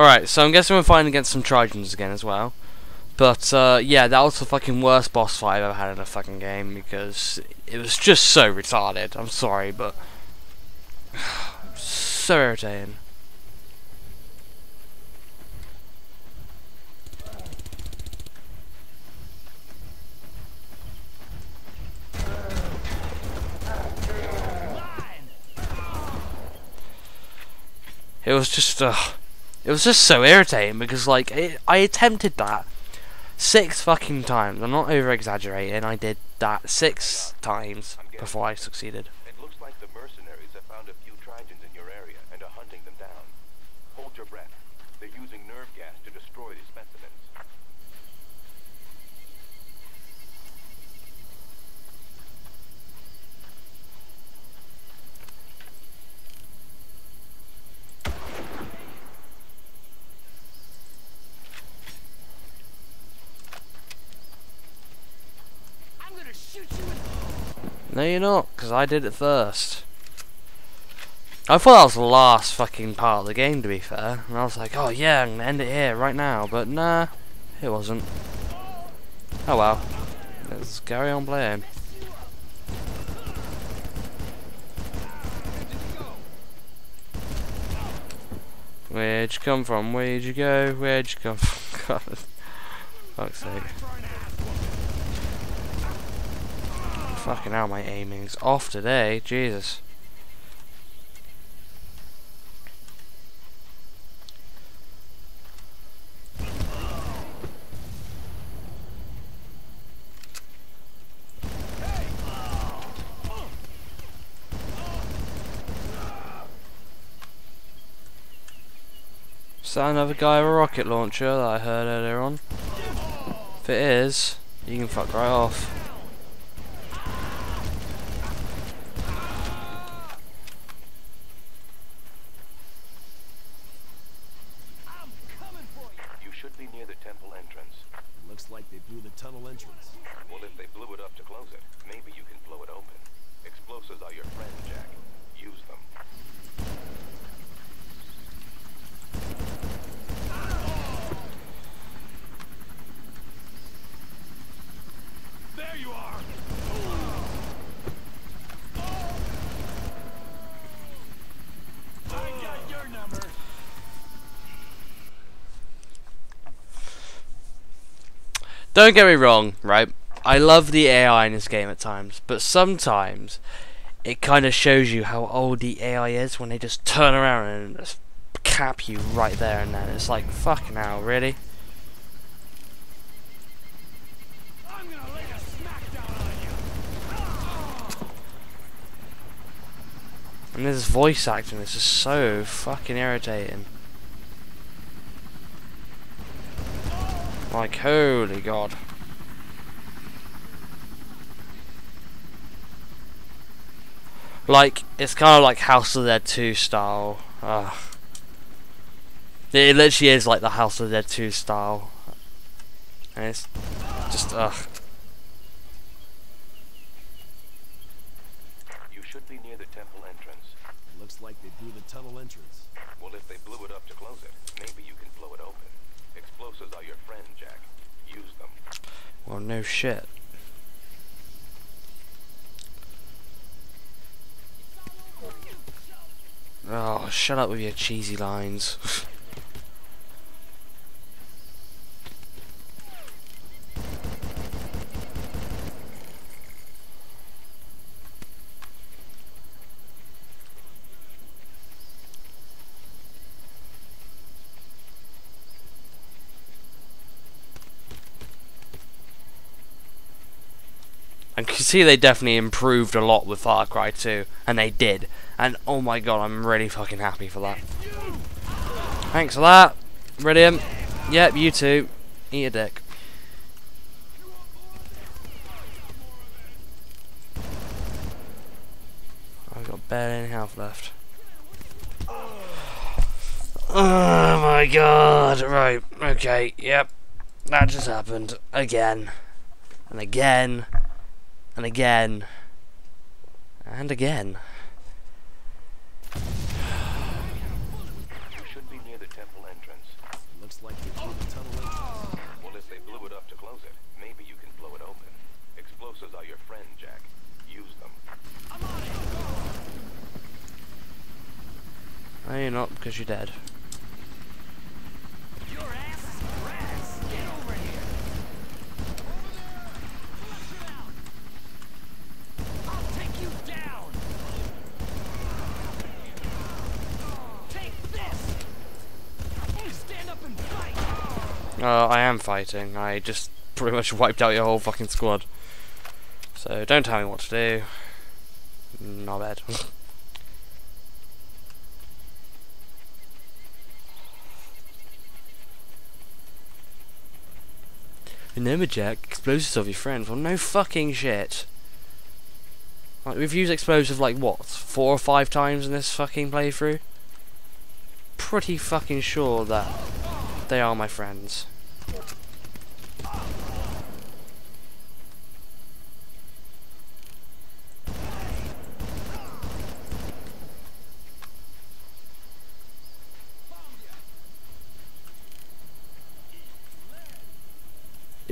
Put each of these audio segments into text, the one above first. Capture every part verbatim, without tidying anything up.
Alright, so I'm guessing we're fighting against some Trojans again as well. But, uh, yeah, that was the fucking worst boss fight I've ever had in a fucking game, because it was just so retarded. I'm sorry, but... so irritating. It was just, uh, it was just so irritating because, like, it, I attempted that six fucking times. I'm not over exaggerating. I did that six times before I succeeded. It looks like the mercenaries have found a few Trojans in your area and are hunting them down. Hold your breath. They're using nerve gas to destroy these specimens. No, you're not, because I did it first. I thought that was the last fucking part of the game, to be fair. And I was like, oh yeah, I'm going to end it here, right now. But nah, it wasn't. Oh well. Let's carry on playing. Where'd you come from? Where'd you go? Where'd you come from? God, fuck's sake. Fucking hell, my aiming's off today, Jesus. Is that another guy with a rocket launcher that I heard earlier on? If it is, you can fuck right off. Don't get me wrong, right? I love the A I in this game at times, but sometimes it kind of shows you how old the A I is when they just turn around and just cap you right there and then. It's like, fucking hell, really? I'm gonna lay a smack down on you. And this voice acting is just so fucking irritating. Like, holy God. Like, it's kind of like House of the Dead two style. Ugh. It literally is like the House of the Dead two style. And it's just, ugh. You should be near the temple entrance. Looks like they blew the tunnel entrance. Well, if they blew it up to close it, maybe you can blow it open. Explosives are your friend, Jack. Use them. Well, no shit. Oh, shut up with your cheesy lines. And you can see they definitely improved a lot with Far Cry two, and they did. And oh my God, I'm really fucking happy for that. Thanks for that. Brilliant. Yep, you too. Eat a dick. I've got barely any health left. Oh my God. Right, okay, yep. That just happened. Again. And again. And again. And again. You should be near the temple entrance. friend, Jack. Use them. I'm on it. No, you're not, because you're dead. Your ass is grass. Get over here. Over there. Flush it out. I'll take you down. Take this. You stand up and fight. Uh, I am fighting. I just pretty much wiped out your whole fucking squad. So don't tell me what to do. Not bad. Remember, Jack, explosives of your friends. Well, no fucking shit. Like, we've used explosives like what, four or five times in this fucking playthrough? Pretty fucking sure that they are my friends.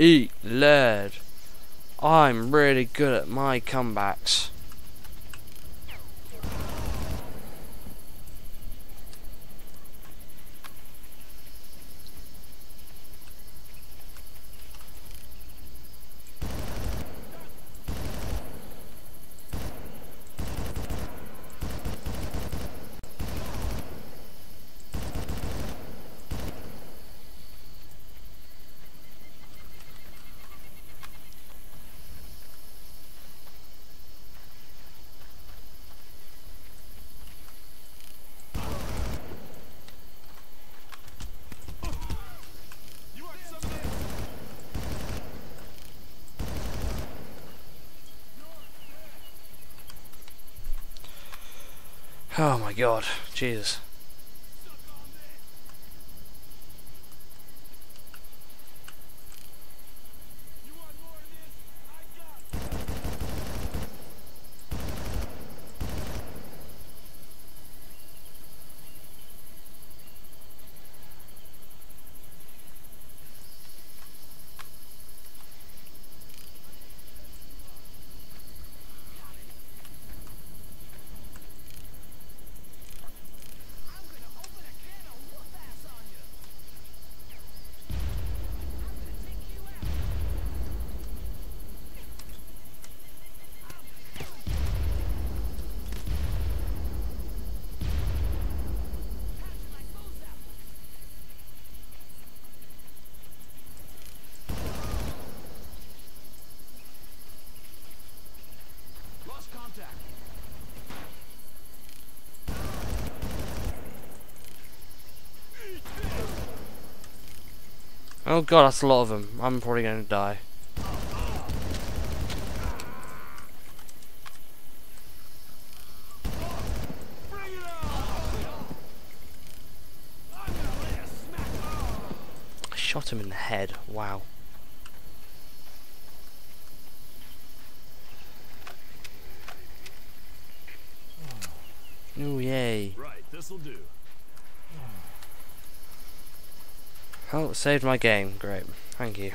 Eat lead. I'm really good at my comebacks. Oh my god, Jesus. Oh god, that's a lot of them. I'm probably going to die. I shot him in the head. Wow. Oh yay. Right, this'll do. Oh, it saved my game. Great. Thank you.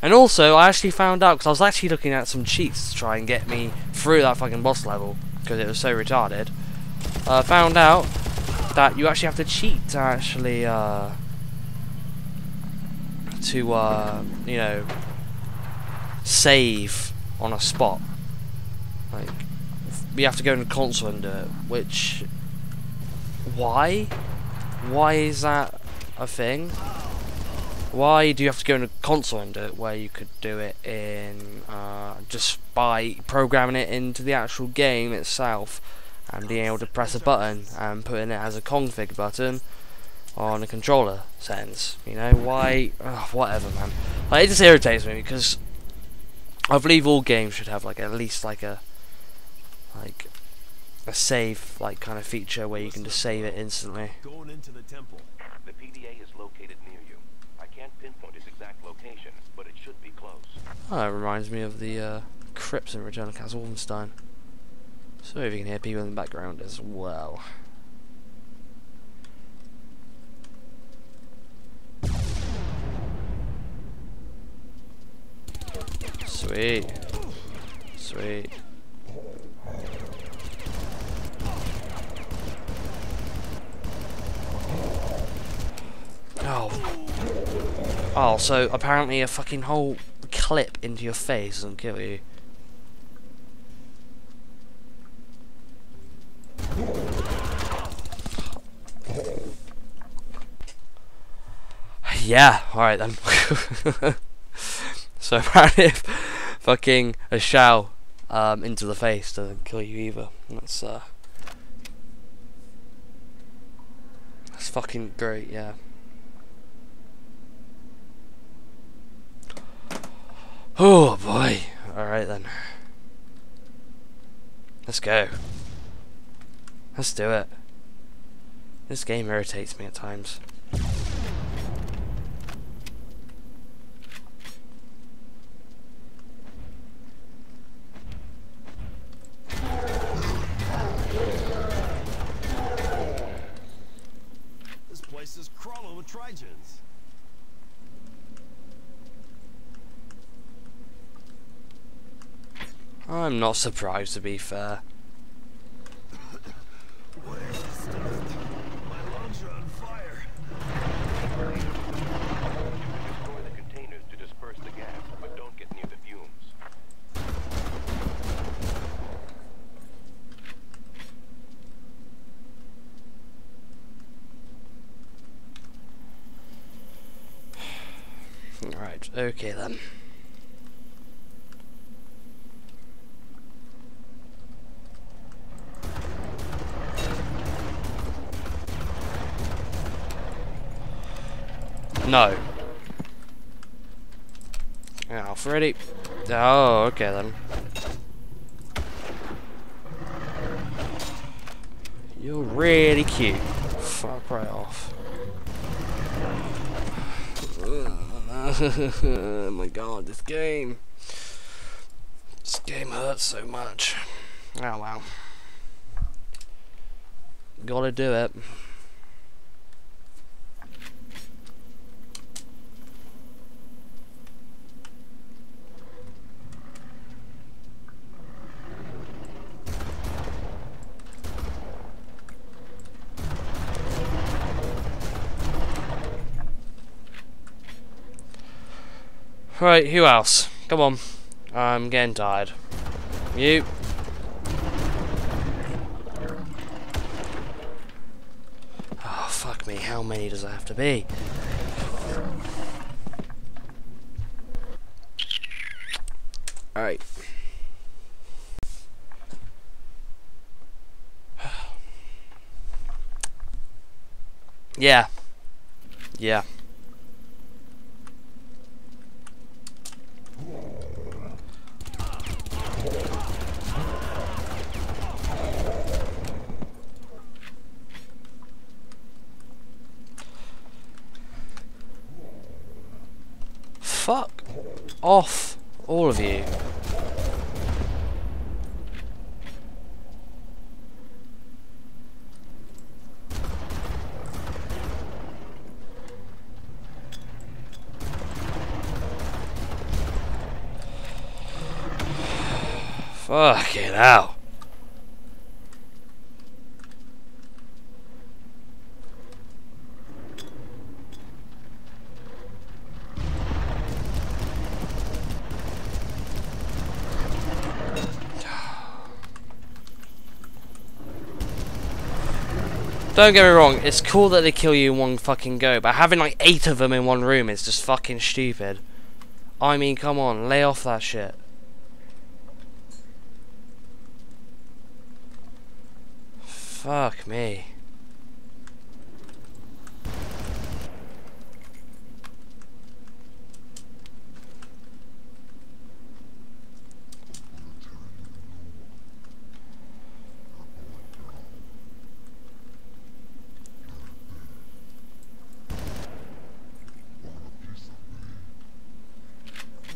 And also, I actually found out, because I was actually looking at some cheats to try and get me through that fucking boss level, because it was so retarded. I uh, found out that you actually have to cheat to actually, uh... to, uh, you know, save on a spot. Like, you have to go in the console and do it, which... Why? Why is that a thing? Why do you have to go in a console and do it where you could do it in uh, just by programming it into the actual game itself and being able to press a button and putting it as a config button on a controller sense? You know, why? Ugh, whatever, man. Like, it just irritates me, because I believe all games should have like at least like a like a save like kind of feature where you can just save it instantly. Going into the temple. The P D A is located near you. I can't pinpoint its exact location, but it should be close. Oh, that reminds me of the uh, crypts in Return of Castle Wolfenstein. So if you can hear people in the background as well. Sweet. Sweet. Oh. Oh, so apparently a fucking whole clip into your face and kill you. Yeah, alright then. So apparently fucking a shell um, into the face doesn't kill you either. That's uh That's fucking great, yeah. Oh boy. Alright then. Let's go. Let's do it. This game irritates me at times. This is crawling with Trigens. I'm not surprised, to be fair. Where's the stuff? My lungs are on fire. Destroy the containers to disperse the gas, but don't get near the fumes. Right, okay then. No. Now, Freddy. Oh, okay then. You're really cute. Fuck right off. Ugh. Oh my god, this game. This game hurts so much. Oh wow. Gotta do it. Right, who else? Come on. I'm getting tired. You. Oh, fuck me. How many does it have to be? Alright. Yeah. Yeah. Fuck off, all of you. Fuck it out. Don't get me wrong, it's cool that they kill you in one fucking go, but having like eight of them in one room is just fucking stupid. I mean, come on, lay off that shit. Fuck me.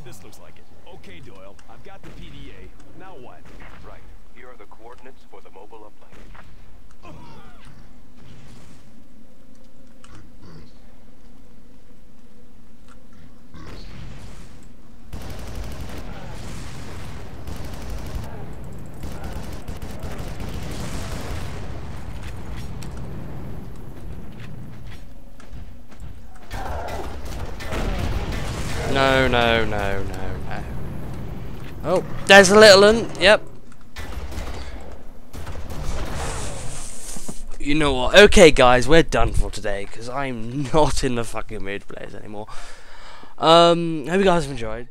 This looks like it. Okay, Doyle, I've got the P D A. Now what? Right. Here are the coordinates for the mobile uplink. No, no, no, no, no. Oh, there's a little one. Yep. You know what? Okay, guys, we're done for today because I'm not in the fucking mood for players anymore. Um, hope you guys have enjoyed.